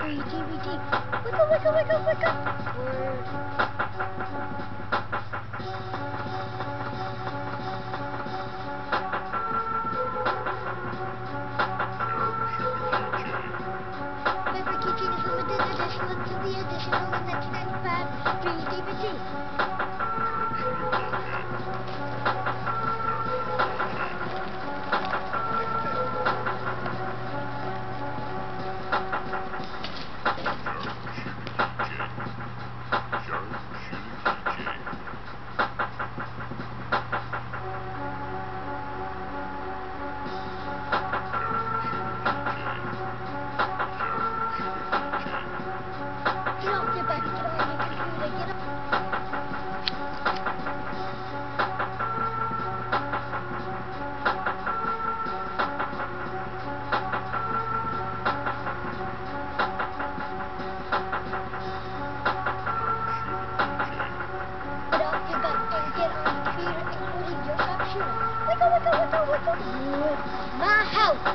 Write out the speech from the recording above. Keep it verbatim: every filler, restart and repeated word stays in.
R E G, R E G. Wiggle, wiggle, wiggle, wiggle. Word. Remember, K G is limited edition until the additional in nineteen ninety-five. R E G, R E G. My house.